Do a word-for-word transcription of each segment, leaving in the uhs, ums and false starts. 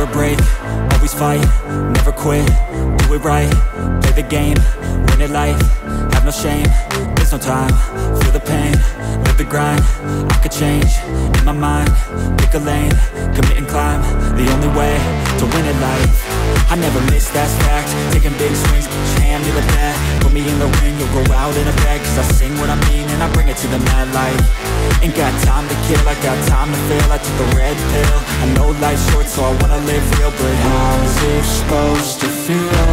never break, always fight, never quit, do it right, play the game, win it life, have no shame, there's no time, feel the pain, live the grind, I could change, in my mind, pick a lane, commit and climb, the only way to win at life. I never miss, that's fact. Taking big swings, jam, you look back. Put me in the ring, you'll go out in a bag. Cause I sing what I mean and I bring it to the mad light. Ain't got time to kill, I got time to feel. I took the red pill, I know life's short, so I wanna live real. But how's it supposed to feel?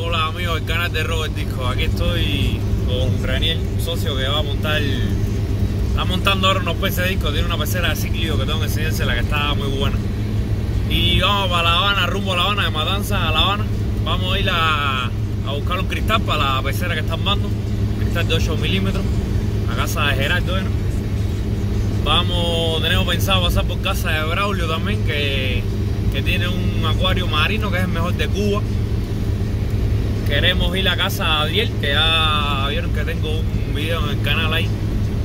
Hola amigos, el canal de Robert Disco. Aquí estoy con Raniel, un socio que va a montar el... Está montando ahora unos peces de disco, tiene una pecera de ciclillo que tengo que enseñársela, que está muy buena. Y vamos para La Habana, rumbo a La Habana, de Matanzas a La Habana. Vamos a ir a, a buscar un cristal para la pecera que está armando, un cristal de ocho milímetros, a casa de Gerardo. Bueno, vamos, tenemos pensado pasar por casa de Braulio también, que, que tiene un acuario marino que es el mejor de Cuba. Queremos ir a casa de Abiel, que ya vieron que tengo un video en el canal ahí,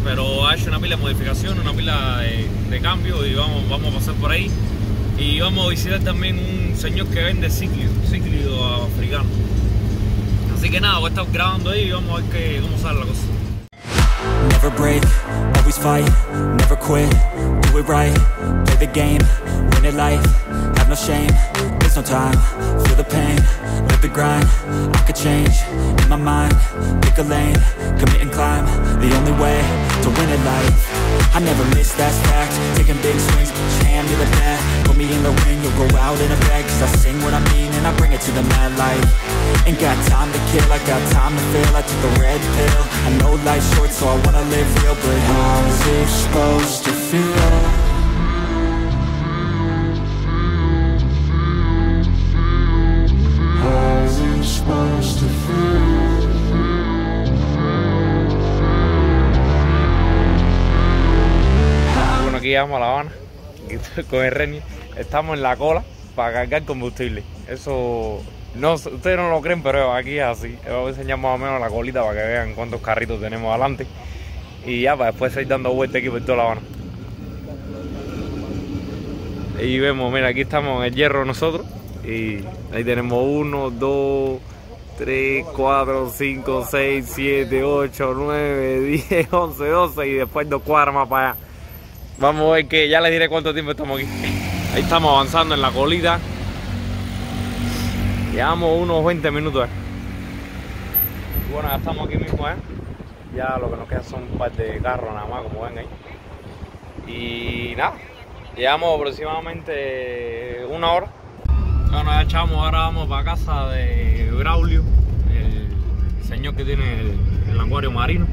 pero ha hecho una pila de modificación, una pila de, de cambio, y vamos, vamos a pasar por ahí. Y vamos a visitar también un señor que vende cíclidos, cíclidos africanos. Así que nada, voy a estar grabando ahí y vamos a ver que, cómo sale la cosa. Never break, always fight, never quit, do it right, play the game, win it life, have no shame, there's no time, feel the pain, live the grind, I could change, in my mind, pick a lane, commit and climb, the only way to win at life. I never miss, that's fact. Taking big swings, jam, you look back. Put me in the ring, you'll go out in a bag. Cause I sing what I mean and I bring it to the mad light. Ain't got time to kill, I got time to feel. I took the red pill, I know life's short, so I wanna live real. But how's it supposed to feel? Llegamos a La Habana con el Renier, estamos en la cola para cargar combustible. Eso no, ustedes no lo creen, pero aquí es así. Les voy a enseñar más o menos la colita para que vean cuántos carritos tenemos adelante, y ya para después ir dando vueltas aquí por toda La Habana. Y vemos, mira, aquí estamos en el hierro nosotros, y ahí tenemos uno, dos, tres, cuatro, cinco, seis, siete, ocho, nueve, diez, once, doce y después dos cuadras más para allá. Vamos a ver, que ya les diré cuánto tiempo estamos aquí. Ahí estamos avanzando en la colita. Llevamos unos veinte minutos. Eh. Bueno, ya estamos aquí mismo, ¿eh? Ya lo que nos queda son un par de carros nada más, como ven ahí. Y nada, llevamos aproximadamente una hora. Bueno, ya echamos, ahora vamos para casa de Braulio, el señor que tiene el, el acuario marino.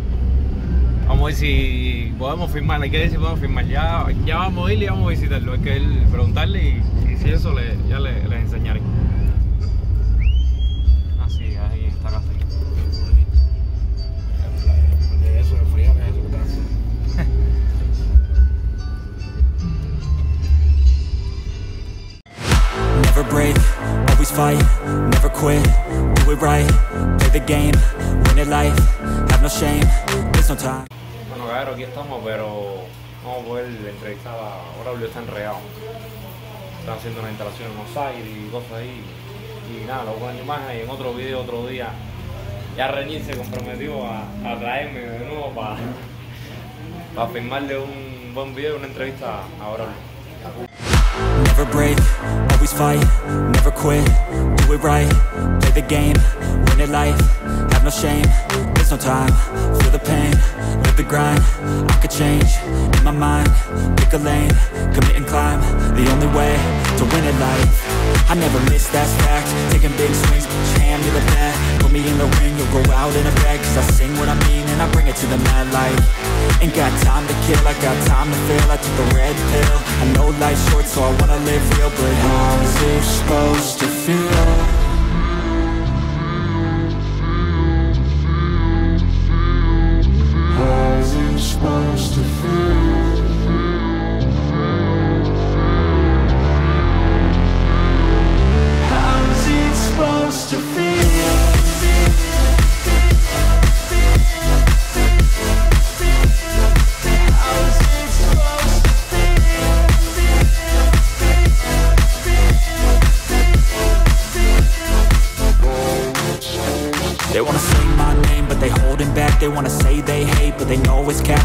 Vamos a ver si podemos firmar, hay que ver si podemos firmar, ya, ya vamos a ir y vamos a visitarlo, hay que preguntarle y, y si eso le, ya le, les enseñaré. Ah, sí, ahí está casa. Eso es frío, que es su casa. Never break, always fight, never quit, do it right, play the game, win it life, have no shame, there's no time. Claro, aquí estamos, pero vamos a poder entrevistar a Braulio, está enredado. Está haciendo una instalación en Buenos Aires y cosas ahí. Y nada, lo pongo en imagen y en otro video, otro día. Ya Raniel se comprometió a, a traerme de nuevo para pa filmarle un buen video, una entrevista a Braulio. Never break, always fight, never quit, do it right, play the game, win it life, have no shame, there's no time, feel the pain, live the grind, I could change, in my mind, pick a lane, commit and climb, the only way to win at life. I never miss, that's fact. Taking big swings, jam, you look back. Put me in the ring, you'll go out in a bag. Cause I sing what I mean and I bring it to the mad light. Ain't got time to kill, I got time to feel. I took the red pill, I know life's short, so I wanna live real. But how's it supposed to feel? How's it supposed to feel? Supposed to feel. I was They wanna say my name, but they holding back. They wanna say they hate, but they know it's cap.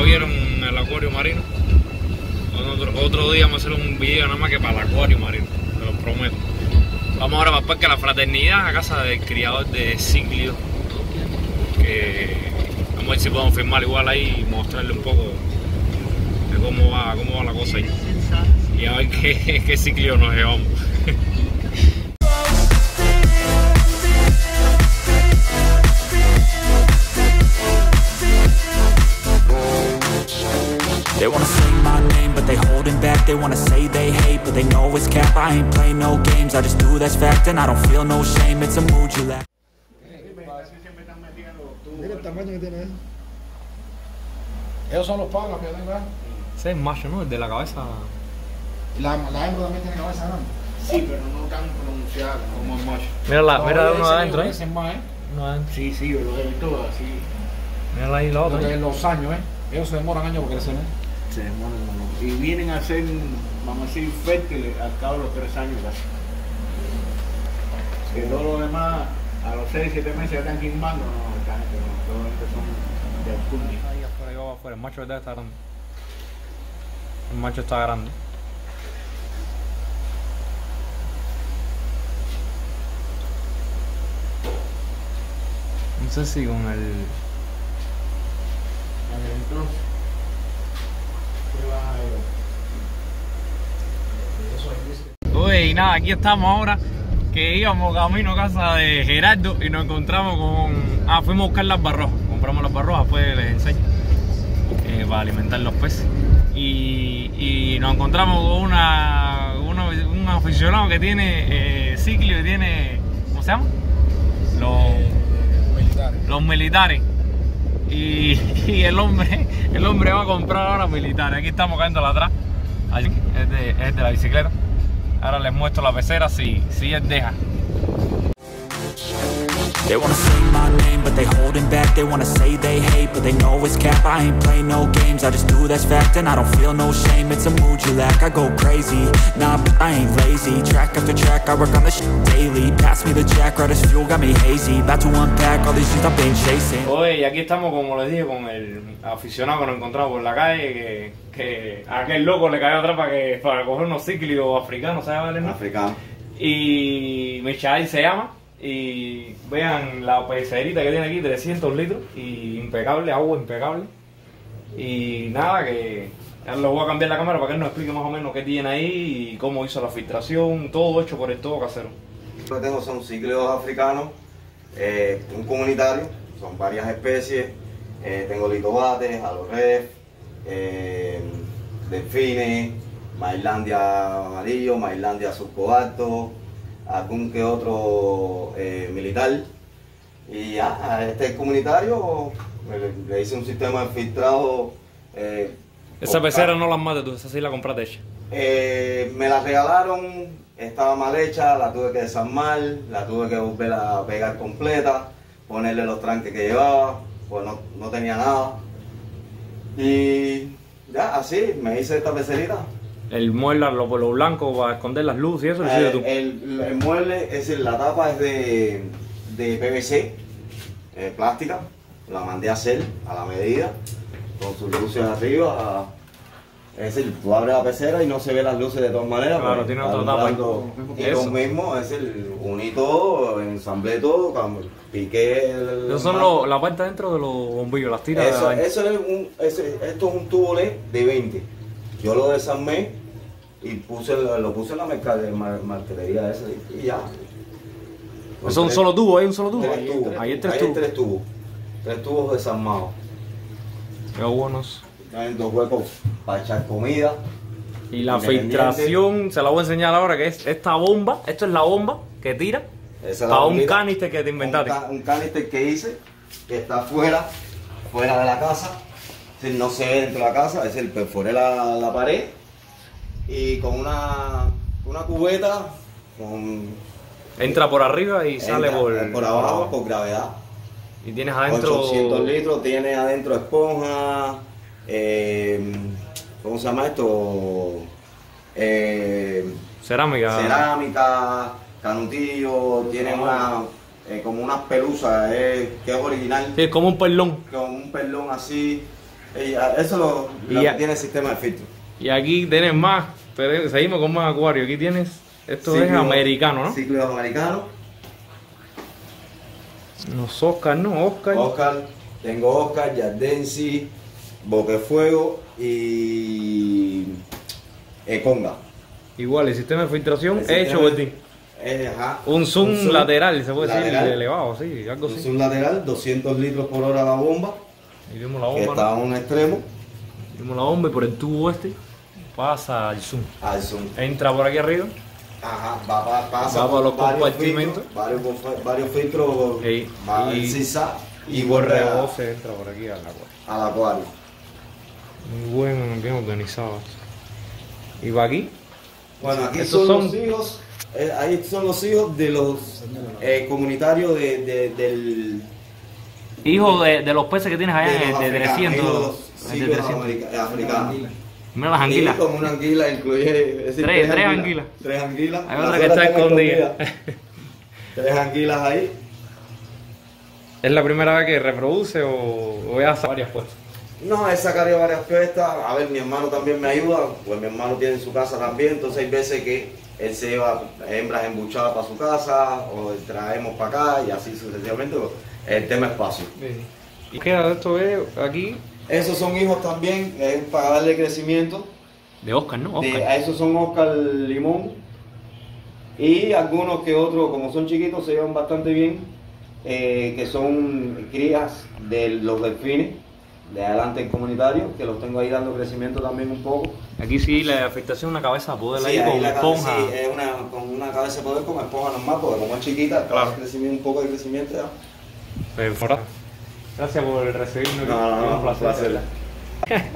¿Oyeron el acuario marino? Otro, otro día vamos a hacer un video nada más que para el acuario marino, te lo prometo. Vamos ahora para el parque La Fraternidad, a casa del criador de Siglio. Que vamos a ver si podemos filmar igual ahí y mostrarle un poco de cómo va, cómo va la cosa ahí. Y a ver qué, qué Siglio nos llevamos. They wanna say my name, but they holding back. They wanna say they hate, but they know it's cap. I ain't play no games, I just do that's fact. And I don't feel no shame, it's a mood you lack. Mira el tamaño que tiene él. Esos son los palos que tienen, ¿verdad? Ese es macho, ¿no? El de la cabeza. La, la hembra también tiene cabeza grande. Sí, pero no tan pronunciada como el macho. Mira la, no, mira uno adentro, ¿eh? Más, ¿eh? Uno adentro. Sí, sí, yo lo he visto así. Mira ahí la otra. Entonces, los años, ¿eh? Ellos se demoran años porque crecen, ¿eh? Se demoran años. Y vienen a ser, vamos a decir, fértiles al cabo de los tres años casi. Que todos los demás, a los seis, siete meses, están quimando, no, están, pero todos estos son de alcurnia. Ahí afuera, ahí afuera, el macho está grande. El macho está grande. No sé si con el... Entonces, oye, y nada, aquí estamos ahora que íbamos camino a casa de Gerardo y nos encontramos con... Ah, fuimos a buscar las barrojas, compramos las barrojas, pues les enseño eh, para alimentar los peces y, y nos encontramos con una, una, un aficionado que tiene eh, ciclo y tiene... ¿cómo se llama? Los... Eh, militares. Los militares. Y, y el hombre el hombre va a comprar ahora militares. Aquí estamos cayendo atrás. Allí, es, de, es de la bicicleta. Ahora les muestro la pecera si, si él deja. They wanna say my name, but they holding back. They wanna say they hate, but they know it's cap. I ain't play no games, I just do that's fact. And I don't feel no shame, it's a mood you lack. I go crazy, nah, but I ain't lazy. Track after track, I work on this shit daily. Pass me the jack, right as fuel, got me hazy. About to unpack all these shit I've been chasing. Oye, y aquí estamos, como les dije, con el aficionado que nos encontramos por la calle. Que, que a aquel loco le cayó atrás para, que, para coger unos cíclidos africanos, ¿sabes, Valen? Africano. Y Michel se llama. Y vean la pecerita que tiene aquí, trescientos litros, y impecable, agua impecable. Y nada, que ya lo voy a cambiar la cámara para que él nos explique más o menos qué tiene ahí y cómo hizo la filtración, todo hecho por el todo casero. Lo que tengo son cíclidos africanos, eh, un comunitario, son varias especies. Eh, tengo litobates, alorref, eh, delfines, mailandia amarillo, mailandia surcobalto, algún que otro eh, militar. Y ya, a este comunitario le, le hice un sistema de filtrado. Eh, ¿Esa pecera no la mate tú? ¿Esa sí la compraste hecha? Eh, me la regalaron, estaba mal hecha, la tuve que desarmar, la tuve que volver a pegar completa, ponerle los tranques que llevaba, pues no, no tenía nada. Y ya, así me hice esta pecerita. El mueble, lo, lo blanco para esconder las luces y eso. Eh, ¿sí el, el mueble, es decir, la tapa es de, de P V C, eh, plástica. La mandé a hacer a la medida, con sus luces arriba. Es decir, tú abres la pecera y no se ve las luces de todas maneras. Claro, tiene otra tapa. Y lo mismo, es decir, uní todo, ensamblé todo, piqué el... Eso son lo, la parte dentro de los bombillos, las tiras. Eso, de eso es un, es, esto es un tubo L E D de veinte. Yo lo desarmé y puse, lo puse en la marquetería esa y ya. ¿Es un solo tubo? ¿Hay un solo tubo? Tres tubos. Ahí hay tres, ahí tubos. Hay tres tubos. Tres tubos desarmados. Qué buenos. Hay dos huecos para echar comida. Y la filtración, se la voy a enseñar ahora, que es esta bomba. Esto es la bomba que tira. Esa para un canister que te inventaste. Un, un canister que hice, que está fuera, fuera de la casa. No se ve dentro de la casa, es decir, perforé la, la pared y con una, una cubeta con, entra por arriba y entra, sale por, por abajo, por gravedad. Y tienes adentro ochocientos litros, tiene adentro esponja, eh, ¿cómo se llama esto? Eh, cerámica. Cerámica, canutillo, tiene ah. una... Eh, como unas pelusas, eh, que es original. Sí, es como un perlón. Con un perlón así. Eso es lo, lo que tiene el sistema de filtro. Y aquí tienes más, seguimos con más acuario. Aquí tienes, esto ciclo, es americano, ¿no? Ciclo americano. Los Oscar, ¿no? Oscar. Oscar, tengo Oscar, Yardensi, Boquefuego y Conga. Igual, el sistema de filtración es hecho por ti. Eh, ajá. Un, zoom un zoom lateral, se puede lateral, decir, elevado, sí, algo así. Un zoom lateral, doscientos litros por hora la bomba. Y vimos la bomba. Está a un extremo. Vimos la bomba y por el tubo este pasa al zoom. Al zoom. Entra por aquí arriba. Ajá, va, va, pasa va por los compartimentos. Filtros, varios, varios filtros. Sí. Va y, sisa, y, y por rebote entra por aquí al acuario. Al acuario. Muy bueno, bien organizado. ¿Y va aquí? Bueno, aquí estos son los hijos. Eh, ahí son los hijos de los eh, comunitarios de, de, del... Hijo de, de los peces que tienes allá, de, de, de trescientos. De trescientos. Africanos. Mira las anguilas. Y como una anguila incluye... Es decir, tres, tres, tres anguilas. Tres anguilas. Hay otra que está escondida. Tres anguilas ahí. ¿Es la primera vez que reproduce o, o ya saca varias puestas? No, he sacado varias puestas. A ver, mi hermano también me ayuda. Pues mi hermano tiene en su casa también. Entonces hay veces que... él se lleva hembras embuchadas para su casa o traemos para acá y así sucesivamente. El tema espacio. ¿Y qué esto es aquí? Esos son hijos también, es para darle crecimiento. De Oscar, ¿no? Oscar. De, esos son Oscar Limón y algunos que otros, como son chiquitos, se llevan bastante bien, eh, que son crías de los delfines. De adelante el comunitario, que los tengo ahí dando crecimiento también un poco. Aquí sí, la afectación es una cabeza de poder sí, ahí con la esponja. Cabeza, sí, es una, con una cabeza de poder con esponja normal, porque como es chiquita, claro. Un poco de crecimiento ya. Perfecto. Gracias por recibirnos. No, no, no, un placer. placer.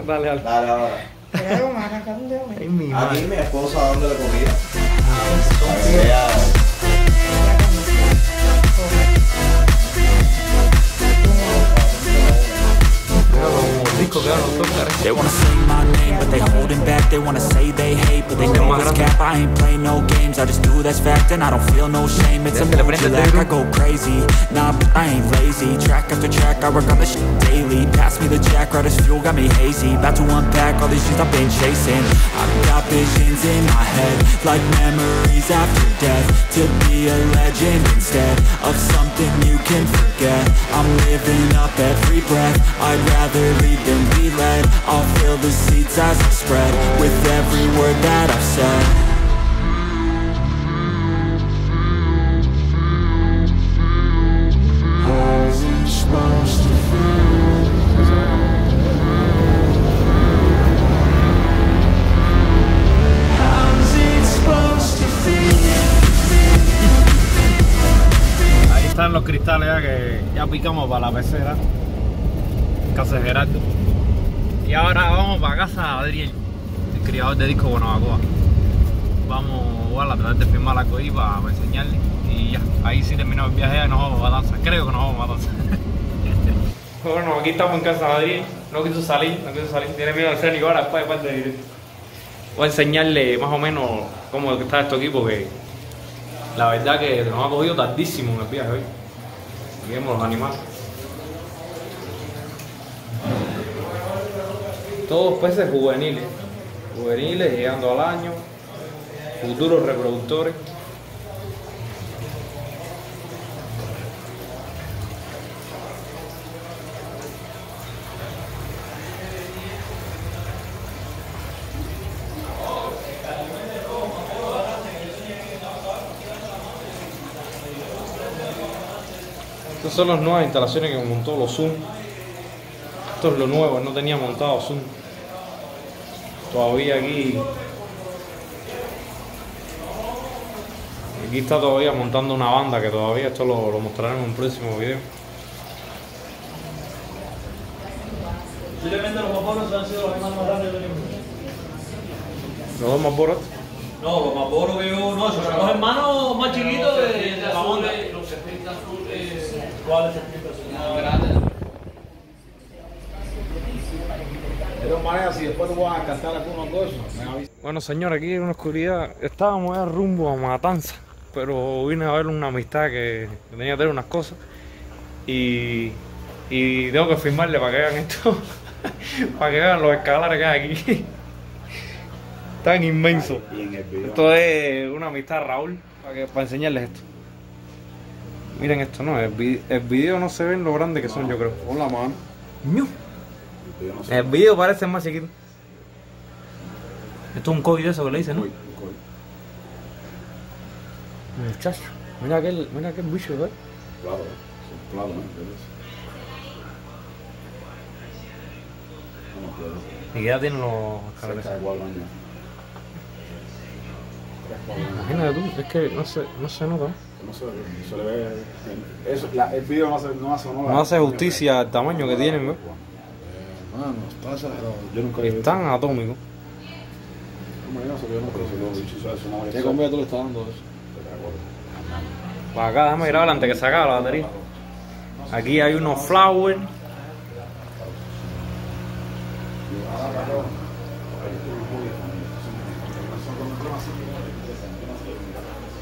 Dale, dale. Dale, ahora. Ay, mi madre. A mí mi esposa dándole comida. Ah, sí. They wanna say my name, but they holding back. They wanna say they hate, but they know it's cap. I ain't play no games, I just do that's fact. And I don't feel no shame, it's a major lack. I go crazy, nah, but I ain't lazy. Track after track, I work on this shit daily. Pass me the jack, right as fuel, got me hazy. About to unpack all these shit I've been chasing. I've got visions in my head, like memories after death. To be a legend instead of something you can forget. I'm living up every breath, I'd rather leave than be led. I'll fill the seeds as I spread with every word that I've said. Ahí están los cristales ya que ya picamos para la pecera. Casa de Gerardo. Y ahora vamos para casa de Adrián, el criador de disco Guanabacoa. Vamos igual, a tratar de filmar la ahí para enseñarle. Y ya, ahí sí terminó el viaje y nos vamos a Matanzas. Creo que nos vamos a Matanzas. Bueno, aquí estamos en casa de Adrián. No quiso salir, no quiso salir. Tiene miedo al freno y ahora después, después de directo. Voy a enseñarle más o menos cómo está esto aquí porque la verdad que nos ha cogido tardísimo en el viaje hoy. Aquí vemos los animales. Todos peces juveniles, juveniles llegando al año, futuros reproductores. Estas son las nuevas instalaciones que montó los Zoom. Esto es lo nuevo, no tenía montado Zoom. Todavía aquí Aquí está todavía montando una banda que todavía esto lo, lo mostraré en un próximo video. Posiblemente los maporos han sido los más grandes del mundo. ¿Los dos maporos? No, los maporos que yo... No, son los hermanos más chiquitos de, de, de la onda. Los serpientes azules... ¿Cuáles serpientes azules? Grandes. Bueno, señor, aquí en una oscuridad estábamos ya rumbo a Matanzas, pero vine a ver una amistad que tenía que tener unas cosas y, y tengo que firmarle para que hagan esto, para que hagan los escalares que hay aquí. Tan inmenso. Esto es una amistad, Raúl, para, que, para enseñarles esto. Miren esto, no, el, el video no se ve en lo grande que son, yo creo. Hola, mano. El video parece más chiquito. Esto es un COVID, eso que le dicen, ¿no? Muchacho, mira aquel, mira aquel bicho, ¿eh? Claro, es un plano, ¿eh? ¿Y qué edad tienen los escalares? Imagínate tú, es que no se, no se nota. No se, se le ve... Eso, la, el video no hace, no hace, no no hace justicia al tamaño que tienen, ¿no? Mano, está exagerado. Yo nunca he visto. Están atómicos. ¿Qué comida tú le estás dando eso? Para acá, déjame grabar antes que se acabe la batería. Aquí hay unos flowers.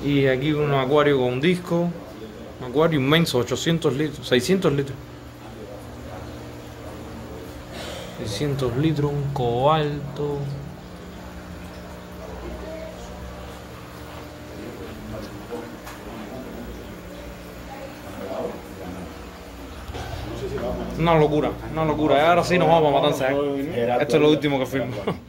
Y aquí un acuario con disco. Un acuario inmenso, ochocientos litros, seiscientos litros. seiscientos litros, un cobalto. Una locura, una locura. Y ahora sí nos vamos a Matanzas. Esto es lo último que firmo.